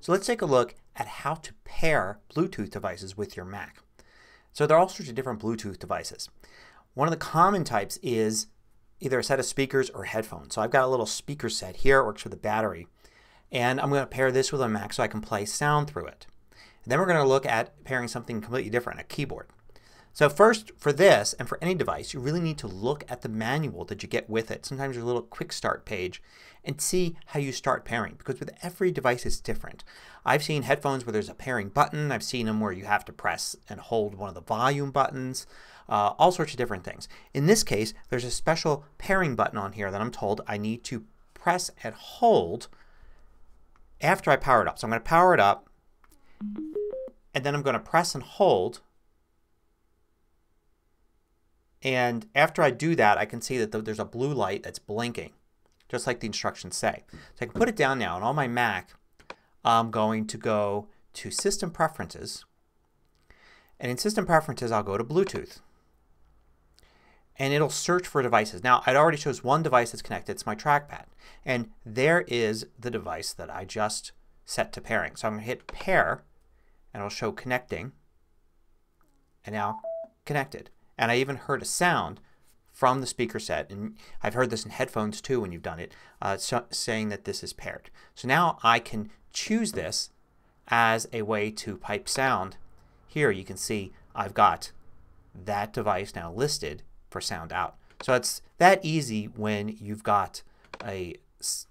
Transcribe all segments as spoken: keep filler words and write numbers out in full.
So let's take a look at how to pair Bluetooth devices with your Mac. So there are all sorts of different Bluetooth devices. One of the common types is either a set of speakers or headphones. So I've got a little speaker set here. It works with the battery. And I'm going to pair this with a Mac so I can play sound through it. And then we're going to look at pairing something completely different, a keyboard. So first, for this and for any device, you really need to look at the manual that you get with it. Sometimes your little quick start page, and see how you start pairing, because with every device it's different. I've seen headphones where there's a pairing button. I've seen them where you have to press and hold one of the volume buttons. Uh, all sorts of different things. In this case there's a special pairing button on here that I'm told I need to press and hold after I power it up. So I'm going to power it up and then I'm going to press and hold. And after I do that I can see that there's a blue light that's blinking, just like the instructions say. So I can put it down now, and on my Mac I'm going to go to System Preferences, and in System Preferences I'll go to Bluetooth. And it'll search for devices. Now I'd already chose one device that's connected. It's my trackpad. And there is the device that I just set to pairing. So I'm going to hit pair and it'll show connecting, and now connected. And I even heard a sound from the speaker set, and I've heard this in headphones too when you've done it, uh, so saying that this is paired. So now I can choose this as a way to pipe sound. Here you can see I've got that device now listed for sound out. So it's that easy when you've got a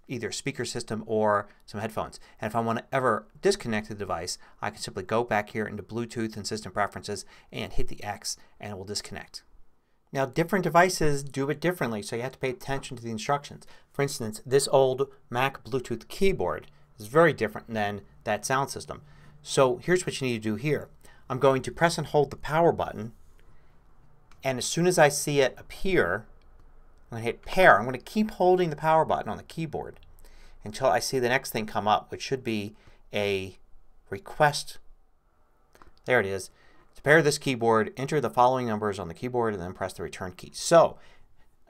either speaker system or some headphones. And if I want to ever disconnect the device I can simply go back here into Bluetooth and System Preferences and hit the X and it will disconnect. Now different devices do it differently, so you have to pay attention to the instructions. For instance, this old Mac Bluetooth keyboard is very different than that sound system. So here's what you need to do here. I'm going to press and hold the power button, and as soon as I see it appear I'm going to hit pair. I'm going to keep holding the power button on the keyboard until I see the next thing come up, which should be a request. There it is. To pair this keyboard, enter the following numbers on the keyboard and then press the return key. So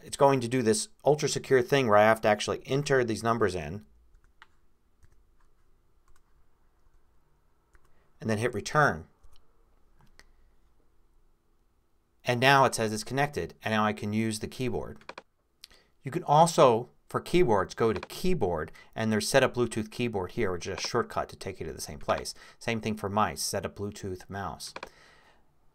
it's going to do this ultra secure thing where I have to actually enter these numbers in and then hit return. And now it says it's connected, and now I can use the keyboard. You can also, for keyboards, go to Keyboard, and there's Set Up Bluetooth Keyboard here, which is a shortcut to take you to the same place. Same thing for mice, Set Up Bluetooth Mouse.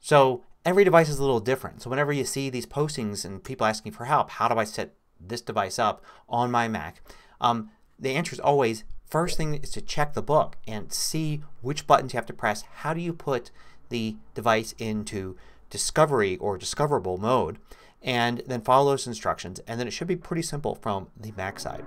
So every device is a little different. So whenever you see these postings and people asking for help, how do I set this device up on my Mac, um, the answer is always, first thing is to check the book and see which buttons you have to press. How do you put the device into discovery or discoverable mode, and then follow those instructions, and then it should be pretty simple from the Mac side.